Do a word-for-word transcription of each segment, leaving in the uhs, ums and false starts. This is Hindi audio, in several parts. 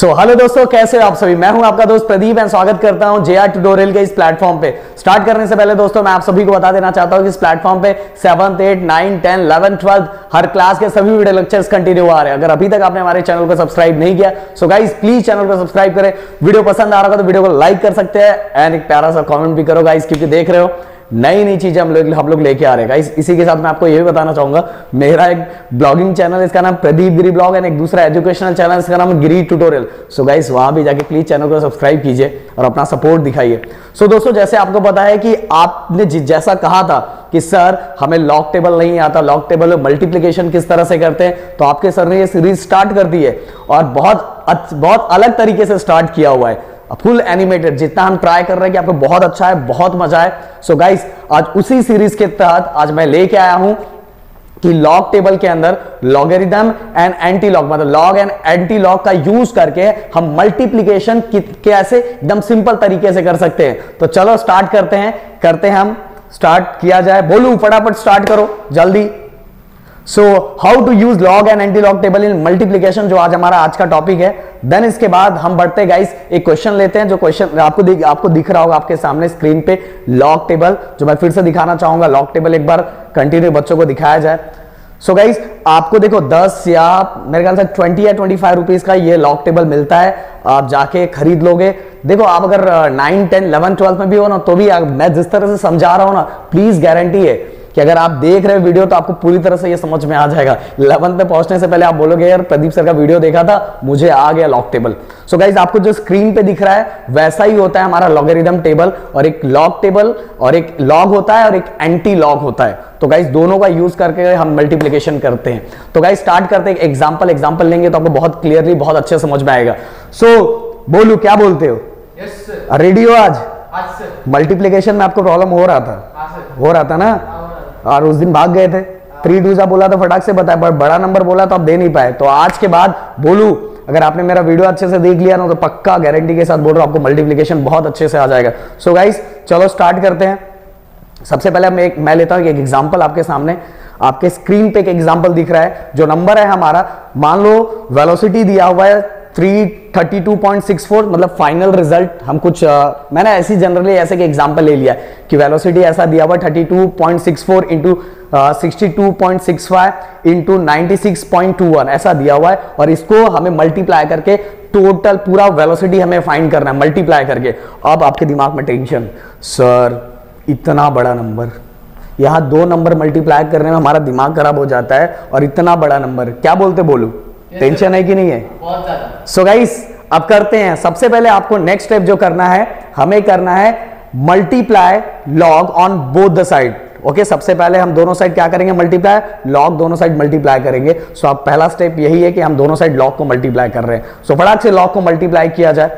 सो हेलो दोस्तों, कैसे हो आप सभी। मैं हूं आपका दोस्त प्रदीप एंड स्वागत करता हूं जेआर ट्यूटोरियल के इस प्लेटफॉर्म पे। स्टार्ट करने से पहले दोस्तों मैं आप सभी को बता देना चाहता हूं कि इस प्लेटफॉर्म पे seventh eight nine ten eleven twelfth हर क्लास के सभी वीडियो लेक्चर्स कंटिन्यू आ रहे हैं। अगर अभी तक आपने हमारे चैनल को सब्सक्राइब नहीं किया सो गाइज प्लीज चैनल को सब्सक्राइब करें। वीडियो पसंद आ रहा होगा तो वीडियो को लाइक कर सकते हैं एंड एक प्यारा सा कॉमेंट भी करो गाइज, क्योंकि देख रहे हो नई नई चीजें हम लोग हम लोग लेके आ रहे हैं गाइस। इसी के साथ मैं आपको ये भी बताना चाहूंगा, मेरा एक ब्लॉगिंग चैनल इसका नाम प्रदीप गिरी ब्लॉग एंड एक दूसरा एजुकेशनल चैनल इसका नाम गिरी ट्यूटोरियल। सो गाइस वहां भी जाके प्लीज चैनल को सब्सक्राइब कीजिए और अपना सपोर्ट दिखाइए। सो so, दोस्तों जैसे आपको पता है कि आपने जैसा कहा था कि सर हमें लॉग टेबल नहीं आता, लॉग टेबल में मल्टीप्लीकेशन किस तरह से करते हैं, तो आपके सर ने ये सीरीज स्टार्ट कर दी है और बहुत बहुत अलग तरीके से स्टार्ट किया हुआ है, फुल एनिमेटेड। जितना हम ट्राई कर रहे हैं कि आपको बहुत अच्छा है, बहुत मजा है। सो so गाइस आज उसी सीरीज के तहत आज मैं लेके आया हूं कि लॉग टेबल के अंदर लॉगरिथम एंड एंटी लॉग, मतलब लॉग एंड एंटी लॉग का यूज करके हम मल्टीप्लीकेशन कैसे एकदम सिंपल तरीके से कर सकते हैं। तो चलो स्टार्ट करते हैं, करते हैं हम स्टार्ट किया जाए। बोलू फटाफट स्टार्ट करो जल्दी। So how to use log and anti log table in multiplication, जो आज हमारा आज का टॉपिक है। देन इसके बाद हम बढ़ते गाइस, एक क्वेश्चन लेते हैं जो क्वेश्चन आपको दिख, आपको दिख रहा होगा आपके सामने स्क्रीन पे लॉग टेबल, जो मैं फिर से दिखाना चाहूंगा। लॉग टेबल एक बार कंटिन्यू बच्चों को दिखाया जाए। सो so गाइस आपको देखो दस या मेरे ख्याल से ट्वेंटी या ट्वेंटी फाइव रुपीज का ये लॉग टेबल मिलता है, आप जाके खरीद लोगे। देखो आप अगर नाइन टेन इलेवन ट्वेल्थ में भी हो ना, तो भी मैं जिस तरह से समझा रहा हूँ ना, प्लीज गारंटी है कि अगर आप देख रहे हो वीडियो तो आपको पूरी तरह से ये समझ में आ जाएगा। इलेवन पे पहुंचने से पहले आप बोलोगे यार प्रदीप सर का वीडियो देखा था, मुझे आ गया लॉग टेबल। सो गाइस आपको जो स्क्रीन पे दिख रहा है वैसा ही होता है हमारा लॉगरिथम टेबल, और एक लॉग टेबल और एक लॉग होता है और एक एंटी लॉग होता है। तो गाइस दोनों का यूज करके हम मल्टीप्लीकेशन करते हैं। तो गाइस स्टार्ट करते हैं, एग्जाम्पल एग्जाम्पल लेंगे तो आपको बहुत क्लियरली बहुत अच्छे समझ में आएगा। सो बोलू क्या बोलते हो, रेडी हो आज? मल्टीप्लीकेशन में आपको प्रॉब्लम हो रहा था हो रहा था ना, और उस दिन भाग गए थे। थ्री टू सा बोला तो फटाक से बताया, पर बड़ा नंबर बोला तो आप दे नहीं पाए। तो आज के बाद बोलू अगर आपने मेरा वीडियो अच्छे से देख लिया ना तो पक्का गारंटी के साथ बोल रहा हूं आपको मल्टीप्लिकेशन बहुत अच्छे से आ जाएगा। सो गाइस चलो स्टार्ट करते हैं। सबसे पहले मैं एक मैं लेता हूँ एक एग्जाम्पल आपके सामने। आपके स्क्रीन पे एक एग्जाम्पल दिख रहा है, जो नंबर है हमारा, मान लो वेलोसिटी दिया हुआ है three thirty two point six four, मतलब फाइनल रिजल्ट। हम कुछ आ, मैंने ऐसी जनरली ऐसे के एग्जांपल ले लिया कि वेलोसिटी ऐसा दिया हुआ thirty two point six four into sixty two point six five into ninety six point two one ऐसा दिया हुआ है, और इसको हमें मल्टीप्लाई करके टोटल पूरा वेलोसिटी हमें फाइंड करना है मल्टीप्लाई करके। अब आपके दिमाग में टेंशन, सर इतना बड़ा नंबर, यहाँ दो नंबर मल्टीप्लाई करने में हमारा दिमाग खराब हो जाता है, और इतना बड़ा नंबर क्या बोलते बोलूं? टेंशन है कि नहीं है? बहुत ज्यादा। सो गाइस अब करते हैं। सबसे पहले आपको नेक्स्ट स्टेप जो करना है, हमें करना है multiply log on both the side. Okay, सबसे पहले हम दोनों साइड क्या करेंगे, मल्टीप्लाई लॉग दोनों साइड मल्टीप्लाई करेंगे। सो so, अब पहला स्टेप यही है कि हम दोनों साइड लॉग को मल्टीप्लाई कर रहे हैं। सो so, फटाक से लॉग को मल्टीप्लाई किया जाए।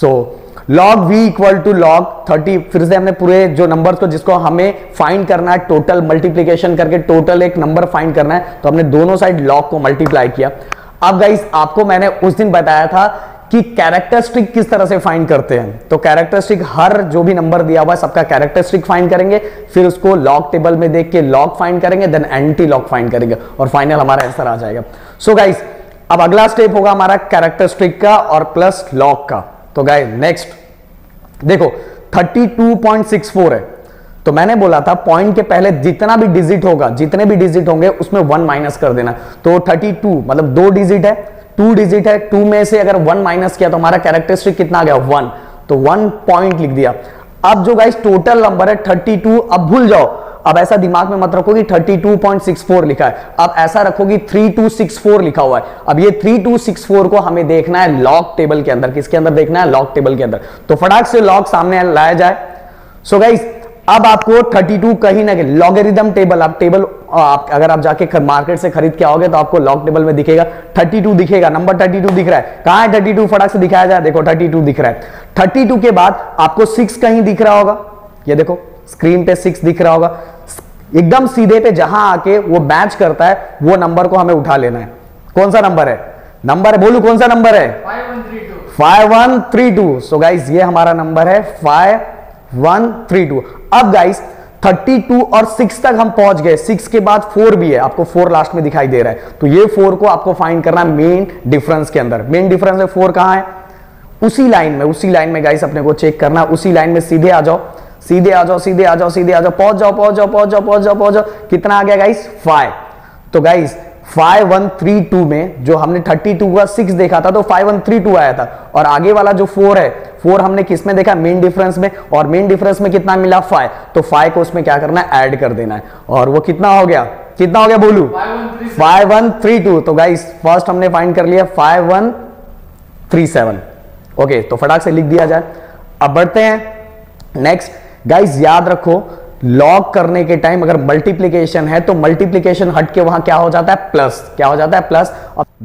So so, log v equal to log thirty, फिर से हमने पूरे जो नंबर को जिसको हमें फाइंड करना है टोटल मल्टीप्लिकेशन करके टोटल एक नंबर फाइंड करना है, तो हमने दोनों साइड लॉग को मल्टीप्लाई किया। अब गाइस आपको मैंने उस दिन बताया था कि कैरेक्टरिस्टिक किस तरह से फाइंड करते हैं। तो कैरेक्टरिस्टिक हर जो भी नंबर दिया हुआ है सबका कैरेक्टरिस्टिक फाइंड करेंगे, फिर उसको लॉग टेबल में देख के लॉग फाइंड करेंगे, देन एंटी लॉग फाइंड करेंगे, और फाइनल हमारा आंसर आ जाएगा। सो गाइस अब अगला स्टेप होगा हमारा कैरेक्टरिस्टिक का और प्लस लॉग का। तो गाइस नेक्स्ट देखो thirty two point six four है, तो मैंने बोला था पॉइंट के पहले जितना भी डिजिट होगा, जितने भी डिजिट होंगे उसमें वन माइनस कर देना। तो थर्टी टू मतलब दो डिजिट है, टू डिजिट है, टू में से अगर वन माइनस किया तो हमारा कैरेक्टरिस्टिक कितना आ गया, वन। तो वन पॉइंट लिख दिया। अब जो गाइस टोटल नंबर है थर्टी टू, अब भूल जाओ, अब ऐसा दिमाग में मत रखो कि thirty two point six four लिखा है, अब ऐसा रखो कि थर्टी टू सिक्सटी फोर लिखा हुआ है। अब ये थर्टी टू सिक्सटी फोर को हमें देखना है लॉग टेबल के अंदर। किसके अंदर देखना है? लॉग टेबल के अंदर। तो फटाक से लॉग सामने लाया जाए। सो so गाइस अब आपको थर्टी टू कहीं ना कहीं लॉगरिथम टेबल, आप टेबल आप अगर आप जाके मार्केट से खरीद के आओगे तो आपको लॉग टेबल में दिखेगा थर्टी टू दिखेगा, नंबर थर्टी टू दिख रहा है। कहां है थर्टी टू? फटाक से दिखाया जाए। देखो थर्टी टू दिख रहा है। थर्टी टू के बाद आपको सिक्स कहीं दिख रहा होगा, ये देखो स्क्रीन पे सिक्स दिख रहा होगा। एकदम सीधे पे जहां आके वो मैच करता है वो नंबर को हमें उठा लेना है। कौन सा नंबर है? नंबर है बोलू, कौन सा नंबर है? Five one three two. So guys ये हमारा नंबर है फाइव वन थ्री टू। अब गाइस थर्टी टू और सिक्स तक हम पहुंच गए। सिक्स के बाद फोर भी है, आपको फोर लास्ट में दिखाई दे रहा है, तो ये फोर को आपको फाइंड करना है मेन डिफरेंस के अंदर। मेन डिफरेंस में फोर कहां है? उसी लाइन में, उसी लाइन में गाइस अपने को चेक करना है, उसी लाइन में सीधे आ जाओ, सीधे आ जाओ, सीधे आ जाओ, सीधे आ जाओ, पहुंच जाओ, पहुंच जाओ, पहुंच जाओ, पहुंच जाओ, पहुंच जाओ। कितना आ गया गाइस? फाइव। तो guys five one three two में जो हमने थर्टी टू का सिक्स देखा था तो फाइव वन थ्री टू आया था, और आगे वाला जो फोर है, फोर हमने किस में देखा? मेन डिफरेंस में, और मेन डिफरेंस में कितना मिला? फाइव। तो फाइव को उसमें क्या करना है? ऐड कर देना है, और वो कितना हो गया? कितना हो गया बोलू? Five one three two. तो गाइस फर्स्ट हमने फाइंड कर लिया five one three seven. Okay, तो फटाक से लिख दिया जाए। अब बढ़ते हैं नेक्स्ट। गाइस याद रखो, लॉग करने के टाइम अगर मल्टीप्लीकेशन है तो मल्टीप्लीकेशन हट के वहां क्या हो जाता है? प्लस। क्या हो जाता है? प्लस।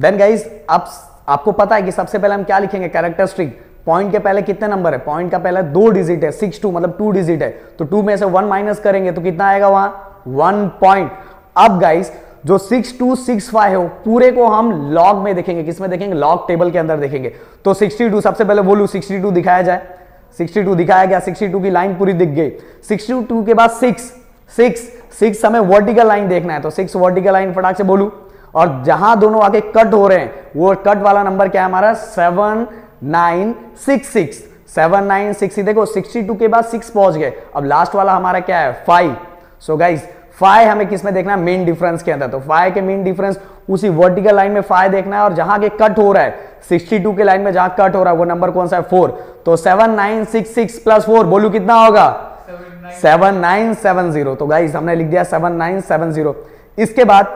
देन गाइज आप, आपको पता है कि सबसे पहले हम क्या लिखेंगे? Character string. पॉइंट के पहले कितने नंबर है? पॉइंट का पहले दो डिजिट है, सिक्स टू मतलब टू डिजिट है, तो टू में से वन माइनस करेंगे तो कितना आएगा वहां? One point. अब गाइज जो सिक्स टू सिक्स फाइव हो पूरे को हम लॉग में देखेंगे। किसमें देखेंगे? लॉग टेबल के अंदर देखेंगे। तो सिक्सटी टू सबसे पहले बोलू, सिक्सटी टू दिखाया जाए। सिक्सटी टू दिखाया गया, सिक्सटी टू की लाइन पूरी दिख गई। सिक्सटी टू के बाद सिक्स, सिक्स, सिक्स हमें वर्टिकल लाइन देखना है, तो सिक्स वर्टिकल लाइन फटाक से बोलू, और जहां दोनों आके कट हो रहे हैं वो कट वाला नंबर क्या है हमारा? Seven nine six six. Seven nine six. देखो सिक्सटी टू के बाद सिक्स पहुंच गए, अब लास्ट वाला हमारा क्या है? फाइव। सो गाइस फाइव हमें किसमें देखना है? मेन डिफरेंस के अंदर। तो फाइव के मेन डिफरेंस उसी वर्टिकल लाइन में फाइव देखना है, और जहां के कट हो रहा है सिक्सटी टू के लाइन में जहां कट हो रहा है वो नंबर कौन सा है? फोर। तो seven nine six six plus four बोलू कितना होगा? Seven nine seven zero. तो गाइस हमने लिख दिया सेवन नाइन सेवन जीरो। इसके बाद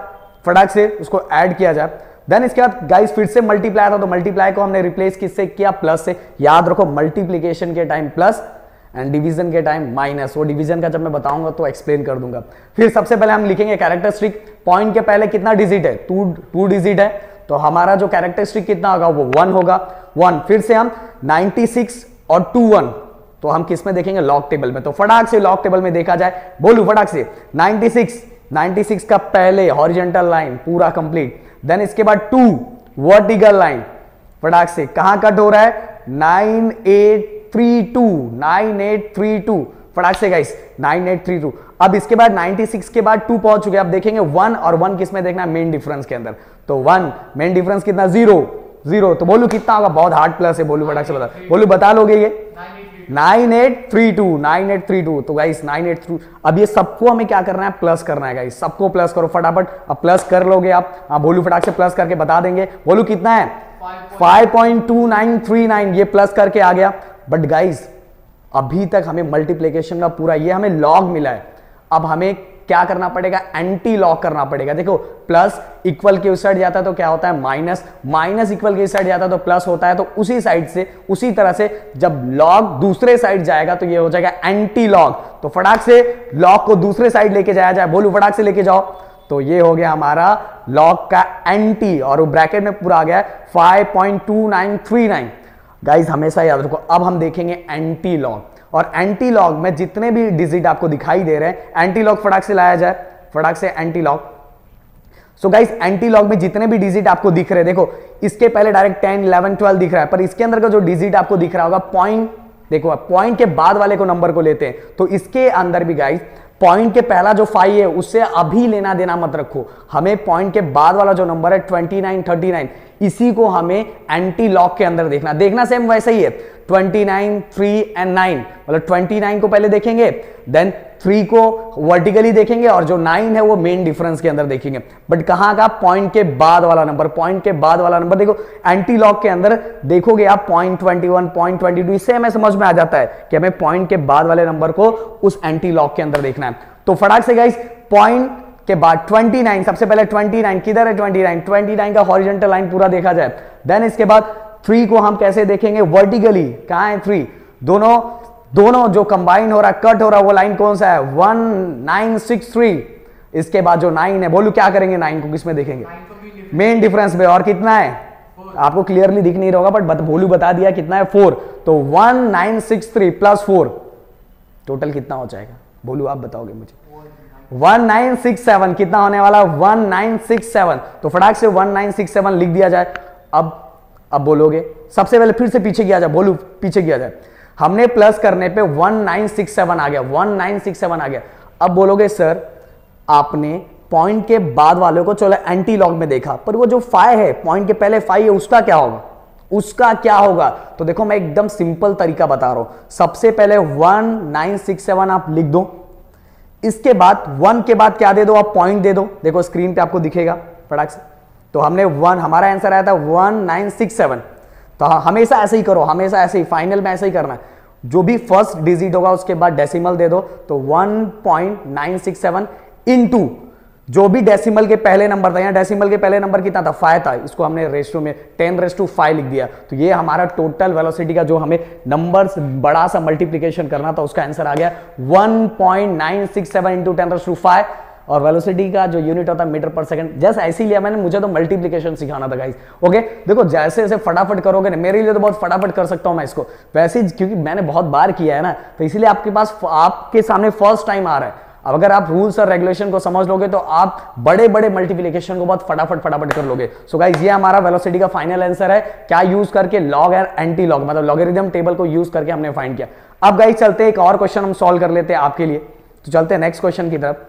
फटाक से उसको ऐड किया जाए। देन इसके बाद गाइस फिर से मल्टीप्लाई था, तो मल्टीप्लाई को हमने रिप्लेस किससे किया? प्लस से। याद रखो मल्टीप्लीकेशन के टाइम प्लस एंड डिवीजन के टाइम माइनस। वो डिवीजन का जब मैं बताऊंगा तो एक्सप्लेन कर दूंगा। फिर सबसे पहले हम लिखेंगे कैरेक्टर स्ट्रिक। पॉइंट के पहले कितना डिजिट है? टू टू डिजिट है, तो हमारा जो कैरेक्टर स्ट्रिक कितना होगा? वो वन होगा, वन। फिर से हम नाइंटी सिक्स और टू वन, तो हम किस में देखेंगे? लॉग टेबल में। तो फटाक से लॉग टेबल में देखा जाए, बोलू फटाक से। नाइंटी सिक्स नाइंटी सिक्स का पहले हॉरिजेंटल लाइन पूरा कंप्लीट, देन इसके बाद टू वर्टिकल लाइन, फटाक से कहां कट हो रहा है? Nine eight three two nine eight three two. फटाक से guys nine eight three two. अब इसके बाद नाइंटी सिक्स के बाद टू पहुंच चुके, अब देखेंगे वन, और वन किसमें देखना है? मेन डिफरेंस के अंदर। तो वन मेन डिफरेंस कितना? Zero zero. तो बोलू कितना होगा? बहुत हार्ड प्लस है बोलू, फटाक से बता बोलू, बता लोगे ये? Nine eight three two nine eight three two. तो guys nine eight three two. अब ये सबको हमें क्या करना है? प्लस करना है गाइस, सबको प्लस करो फटाफट। अब प्लस कर लोगे आप? हाँ बोलू, फटाक से प्लस करके बता देंगे। बोलू कितना है? Five point two nine three nine. ये प्लस करके आ गया। बट गाइज अभी तक हमें मल्टीप्लीकेशन का पूरा, ये हमें लॉग मिला है, अब हमें क्या करना पड़ेगा? एंटी लॉग करना पड़ेगा। देखो प्लस इक्वल के उस साइड जाता है तो क्या होता है? माइनस। माइनस इक्वल के इस साइड जाता है तो प्लस होता है। तो उसी साइड से, उसी तरह से जब लॉग दूसरे साइड जाएगा तो ये हो जाएगा एंटी लॉग। तो फटाक से लॉग को दूसरे साइड लेके जाया जाए, बोलू फटाक से लेके जाओ। तो ये हो गया हमारा लॉग का एंटी, और वो ब्रैकेट में पूरा आ गया है five point two nine three nine. Guys हमेशा याद रखो, अब हम देखेंगे एंटी लॉग, और एंटी लॉग में जितने भी डिजिट आपको दिखाई दे रहे हैं एंटी लॉग फटाक से लाया जाए, फटाक से anti log. So guys anti log में जितने भी डिजिट आपको दिख रहे हैं, देखो इसके पहले डायरेक्ट टेन इलेवन ट्वेल्व दिख रहा है, पर इसके अंदर का जो डिजिट आपको दिख रहा होगा पॉइंट, देखो पॉइंट के बाद वाले को नंबर को लेते हैं, तो इसके अंदर भी गाइज पॉइंट के पहला जो फाइव है उससे अभी लेना देना मत रखो, हमें पॉइंट के बाद वाला जो नंबर है ट्वेंटी नाइन थर्टी नाइन, इसी को हमें एंटी लॉग के अंदर देखना देखना सेम वैसा ही है। Twenty nine three and nine, मतलब ट्वेंटी नाइन को पहले देखेंगे, देन थ्री को वर्टिकली देखेंगे, और जो नाइन है वो मेन डिफरेंस के अंदर देखेंगे। बट कहाँ का? पॉइंट के बाद वाला नंबर, पॉइंट के बाद वाला नंबर। देखो एंटी लॉग के अंदर देखोगे आप point twenty one, point twenty two, इससे हमें समझ में आ जाता है कि हमें पॉइंट के बाद वाले नंबर को उस एंटी लॉग के अंदर देखना है। तो फटाक से गाइस पॉइंट के बाद ट्वेंटी नाइन, सबसे पहले ट्वेंटी नाइन किधर है? ट्वेंटी नाइन, ट्वेंटी नाइन का हॉरिजॉन्टल लाइन पूरा देखा जाए। देन इसके बाद थ्री को हम कैसे देखेंगे? वर्टिकली। कहाँ है थ्री? दोनों दोनों जो कंबाइन हो रहा, कट हो रहा, वो लाइन कौन सा है? One nine six three. इसके बाद जो नाइन है, बोलू क्या करेंगे? नाइन को किसमें देखेंगे? मेन डिफरेंस में। और कितना है? आपको क्लियरली दिख नहीं रहा होगा बट बोलू बता दिया कितना है? फोर। तो one nine six three plus four total कितना हो जाएगा? बोलू आप बताओगे मुझे। वन नाइन सिक्स सेवन कितना होने वाला? One nine six seven. तो फटाक से वन नाइन सिक्स सेवन लिख दिया जाए। अब अब बोलोगे सबसे पहले फिर से पीछे किया जाए, बोलू पीछे किया जाए। हमने प्लस करने पे वन नाइन सिक्स सेवन आ गया, वन नाइन सिक्स सेवन आ गया। अब बोलोगे सर आपने पॉइंट के बाद वाले को चलो एंटी लॉग में देखा, पर वो जो फाई है, पॉइंट के पहले फाई है, उसका क्या होगा, उसका क्या होगा? तो देखो मैं एकदम सिंपल तरीका बता रहा हूं। सबसे पहले वन नाइन सिक्स सेवन आप लिख दो, इसके बाद वन के बाद क्या दे दो आप, पॉइंट दे दो। देखो स्क्रीन पे आपको दिखेगा फटाक से। तो हमने वन, हमारा आंसर आया था वन नाइन सिक्स सेवन। तो हमेशा ऐसे ही करो, हमेशा ऐसे ही, फाइनल में ऐसे ही करना है। जो भी फर्स्ट डिजिट होगा उसके बाद डेसिमल दे दो, तो one point nine six seven into जो भी डेसिमल के पहले नंबर था, यहाँ डेसिमल के पहले नंबर कितना था, फाइव था, इसको हमने रेशियो में टेन रेस टू फाइव लिख दिया। तो ये हमारा टोटल वेलोसिटी का जो हमें नंबर्स बड़ा सा मल्टीप्लीकेशन करना था उसका आंसर आ गया one point nine six seven into ten raise to five. और वेलोसिटी का जो यूनिट होता है मीटर पर सेकंड। जस्ट ऐसे ही लिया मैंने, मुझे तो मल्टीप्लिकेशन सिखाना था गाइस। ओके देखो जैसे जैसे फटाफट करोगे ना, मेरे लिए तो बहुत फटाफट कर सकता हूं मैं इसको, वैसे क्योंकि मैंने बहुत बार किया है ना, तो इसलिए आपके पास आपके सामने फर्स्ट टाइम आ रहा है। अब अगर आप रूल्स और रेगुलेशन को समझ लोगे तो आप बड़े बड़े मल्टीप्लिकेशन को बहुत फटाफट फटाफट कर लोगे। सो गाइस ये हमारा वेलोसिटी का फाइनल आंसर है, क्या यूज करके, लॉग एंड एंटी लॉग, मतलब लॉगरिथम टेबल को यूज करके हमने फाइंड किया। अब गाइस चलते एक और क्वेश्चन हम सॉल्व कर लेते हैं आपके लिए। तो चलते हैं नेक्स्ट क्वेश्चन की तरफ।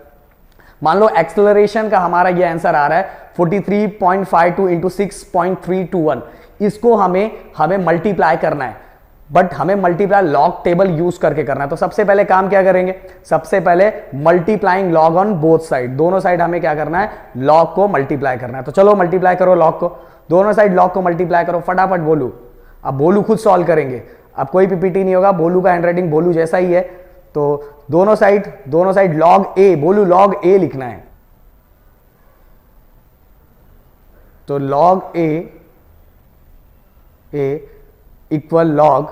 मान लो एक्सेलरेशन का हमारा ये आंसर आ रहा है forty three point five two into six point three two one. इसको हमें हमें मल्टीप्लाई करना है, बट हमें मल्टीप्लाई लॉग टेबल यूज करके करना है। तो सबसे पहले काम क्या करेंगे, सबसे पहले multiplying log on both side, दोनों साइड हमें क्या करना है, लॉग को मल्टीप्लाई करना है। तो चलो मल्टीप्लाई करो लॉग को, दोनों साइड लॉग को मल्टीप्लाई करो फटाफट। बोलू, अब बोलू खुद सॉल्व करेंगे, अब कोई पीपीटी नहीं होगा, बोलू का हैंड राइटिंग बोलू जैसा ही है। तो दोनों साइड दोनों साइड लॉग ए, बोलू लॉग ए लिखना है, तो log A A equal log,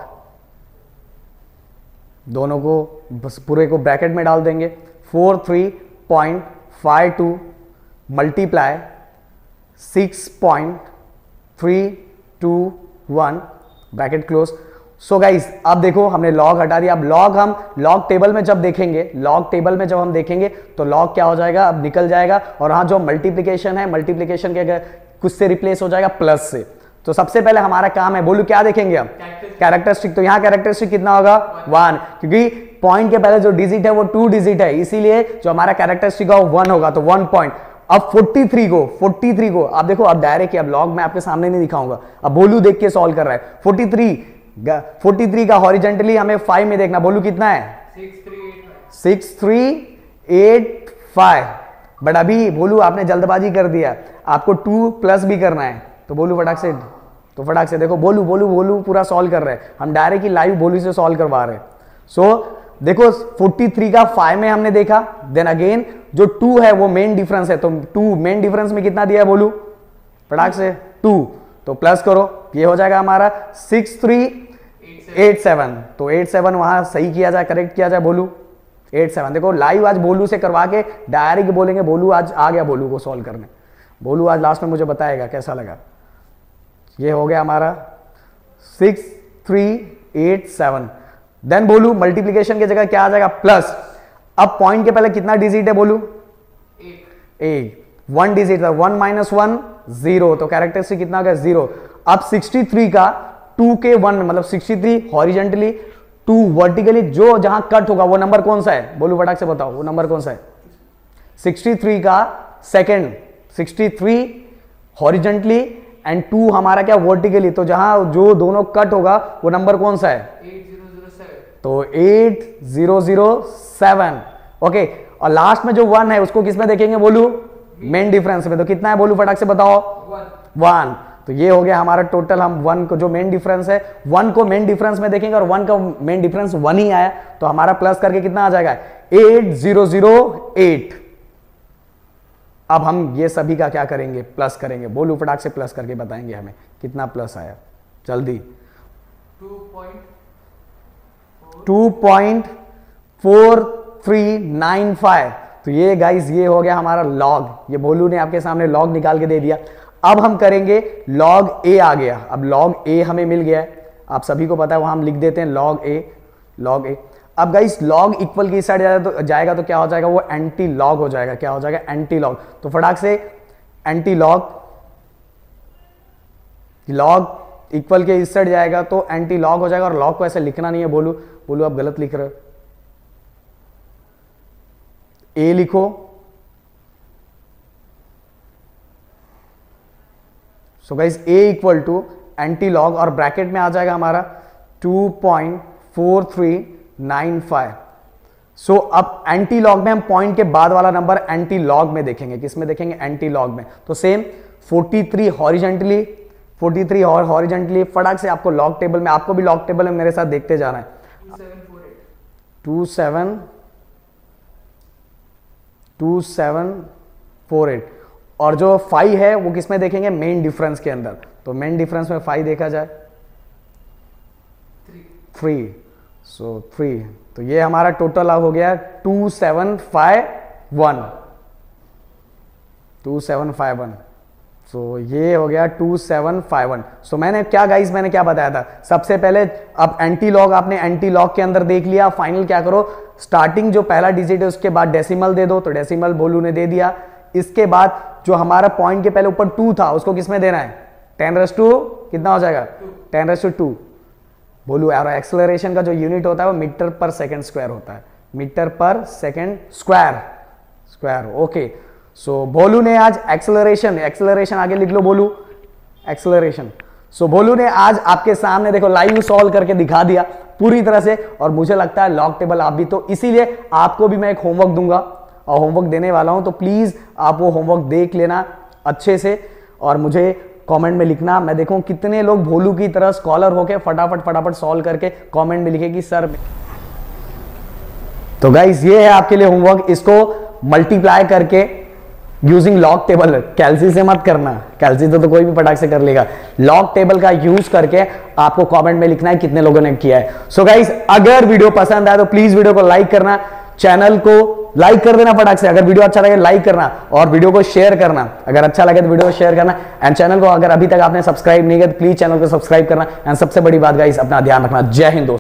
दोनों को बस पूरे को ब्रैकेट में डाल देंगे, four three point five two multiply six point three two one bracket close. So so guys अब देखो हमने लॉग हटा दिया। अब लॉग हम लॉग टेबल में जब देखेंगे, लॉग टेबल में जब हम देखेंगे तो लॉग क्या हो जाएगा, अब निकल जाएगा। और हाँ जो मल्टीप्लिकेशन है, मल्टीप्लिकेशन के कुछ से रिप्लेस हो जाएगा प्लस से। तो सबसे पहले हमारा काम है, बोलू क्या देखेंगे हम, कैरेक्टरिस्टिक। तो यहाँ कैरेक्टरिस्टिक कितना होगा, वन, क्योंकि पॉइंट के पहले जो डिजिट है वो टू डिजिट है, इसीलिए जो हमारा कैरेक्टरिस्टिक होगा वन होगा, तो वन पॉइंट। अब फोर्टी थ्री को फोर्टी थ्री को आप देखो, अब डायरेक्ट अब लॉग में आपके सामने नहीं दिखाऊंगा, अब बोलू देख के सॉल्व कर रहा है। फोर्टी थ्री फोर्टी थ्री का हॉरिजेंटली हमें फाइव में देखना, बोलू कितना है, six three eight five. But अभी बोलू आपने जल्दबाजी कर दिया, आपको टू प्लस भी करना है। तो बोलू फटाक से, तो फटाक से देखो बोलू बोलू बोलू पूरा सॉल्व कर रहे हैं, हम डायरेक्ट ही लाइव बोलू से सॉल्व करवा रहे हैं। सो so, देखो फोर्टी थ्री का फाइव में हमने देखा, देन अगेन जो टू है वो मेन डिफरेंस है, तो टू मेन डिफरेंस में कितना दिया बोलू, फटाक से टू, तो प्लस करो, ये हो जाएगा हमारा सिक्स थ्री एट सेवन। तो एट सेवन वहां सही किया जाए, करेक्ट किया जाए बोलू एट सेवन। देखो लाइव आज बोलू से करवा के डायरेक्ट बोलेंगे, बोलू आज आ गया बोलू को सॉल्व करने, बोलू आज लास्ट में मुझे बताएगा कैसा लगा। ये हो गया हमारा six three eight seven. Then बोलू मल्टीप्लिकेशन की जगह क्या आ जाएगा, प्लस। अब पॉइंट के पहले कितना डिजिट है बोलू, एक, वन डिजिट था, वन माइनस वन जीरो, तो कैरेक्टरिस्टिक कितना हो गया, जीरो। अब सिक्सटी थ्री का टू के वन, मतलब sixty three horizontally, two vertically, जो जहां कट होगा वो नंबर कौन सा है, बोलू फटाक से बताओ वो नंबर कौन सा है। सिक्सटी थ्री का second, sixty three horizontally and two हमारा क्या वर्टिकली, तो जहां जो दोनों कट होगा वो नंबर कौन सा है, एट जीरो जीरो सेवन। तो eight zero zero seven okay. और लास्ट में जो वन है उसको किसमें देखेंगे बोलू, मेन डिफरेंस में। तो कितना है बोलू फटाक से बताओ, वन। तो ये हो गया हमारा टोटल, हम वन को जो मेन डिफरेंस है, वन को मेन डिफरेंस में देखेंगे और वन का मेन डिफरेंस वन ही आया, तो हमारा प्लस करके कितना आ जाएगा, एट जीरो जीरो एट। अब हम ये सभी का क्या करेंगे, प्लस करेंगे, बोलू फटाक से प्लस करके बताएंगे हमें कितना प्लस आया, जल्दी। Two point four three nine five. तो ये गाइस ये हो गया हमारा लॉग, ये बोलू ने आपके सामने लॉग निकाल के दे दिया। अब हम करेंगे लॉग ए आ गया, अब लॉग ए हमें मिल गया है, आप सभी को पता है, वहां हम लिख देते हैं लॉग ए, लॉग ए। अब गाइस लॉग इक्वल की साइड जाएगा तो जाएगा तो क्या हो जाएगा, वो एंटी लॉग हो जाएगा, क्या हो जाएगा, एंटी लॉग। तो फटाक से एंटी लॉग, लॉग इक्वल के इस साइड जाएगा तो एंटी लॉग हो जाएगा। और लॉग को ऐसे लिखना नहीं है बोलू, बोलू आप गलत लिख रहे हो, ए लिखो, so guys A equal to anti log और ब्रैकेट में आ जाएगा हमारा two point four three nine five. So अब एंटी लॉग में हम पॉइंट के बाद वाला नंबर एंटी लॉग में देखेंगे, किसमें देखेंगे? एंटी लॉग में। तो same forty three horizontally, forty three और हॉरिजॉन्टली, फटाक से आपको लॉग टेबल में, आपको भी लॉग टेबल में मेरे साथ देखते जाना है। Two seven two seven four eight और जो फाइव है वो किसमें देखेंगे? मेन डिफरेंस के अंदर। तो मेन डिफरेंस में फाइव देखा जाए, थ्री, सो थ्री, तो ये हमारा टोटल हो गया two seven five one, two seven five one. So so, ये हो गया two seven five one. So मैंने क्या गाइस मैंने क्या बताया था? सबसे पहले अब एंटी लॉग, आपने एंटी लॉग के अंदर देख लिया। फाइनल क्या करो, स्टार्टिंग जो पहला डिजिट है उसके बाद डेसिमल दे दो, तो डेसिमल बोलू ने दे दिया। इसके बाद जो हमारा पॉइंट के पहले ऊपर टू था उसको किसमें देना है? टेन रेस टू कितना हो जाएगा? टेन रेस टू टू बोलू। और एक्सेलरेशन का जो यूनिट होता है वो मीटर पर सेकेंड स्क्वायर होता है, मीटर पर second square, square. Okay, so so, Bholu ने आज एक्सेलरेशन, एक्सेलरेशन आगे लिख लो Bholu, acceleration. So so, Bholu ने आज आपके सामने देखो लाइव सॉल्व करके दिखा दिया पूरी तरह से। और मुझे लगता है लॉग टेबल आप भी, तो इसीलिए आपको भी मैं एक होमवर्क दूंगा और होमवर्क देने वाला हूं, तो प्लीज आप वो होमवर्क देख लेना अच्छे से और मुझे कमेंट में लिखना। मैं देखूं कितने लोग भोलू की तरह स्कॉलर होके फटाफट फटाफट सॉल्व करके कॉमेंट में लिखे कि सर। तो गाइज ये है आपके लिए होमवर्क, इसको मल्टीप्लाई करके यूजिंग लॉग टेबल, कैलसी से मत करना, कैलसी तो, तो कोई भी पटाख से कर लेगा। लॉग टेबल का यूज करके आपको कमेंट में लिखना है कितने लोगों ने किया है। सो so गाइस अगर वीडियो पसंद आए तो प्लीज वीडियो को लाइक करना, चैनल को लाइक कर देना फटाख से, अगर वीडियो अच्छा लगे लाइक करना, और वीडियो को शेयर करना अगर अच्छा लगे तो वीडियो को शेयर करना। एंड चैनल को अगर अभी तक आपने सब्सक्राइब नहीं किया तो प्लीज चैनल को सब्सक्राइब करना। एंड सबसे बड़ी बात गाइस अपना ध्यान रखना। जय हिंद दोस्तों।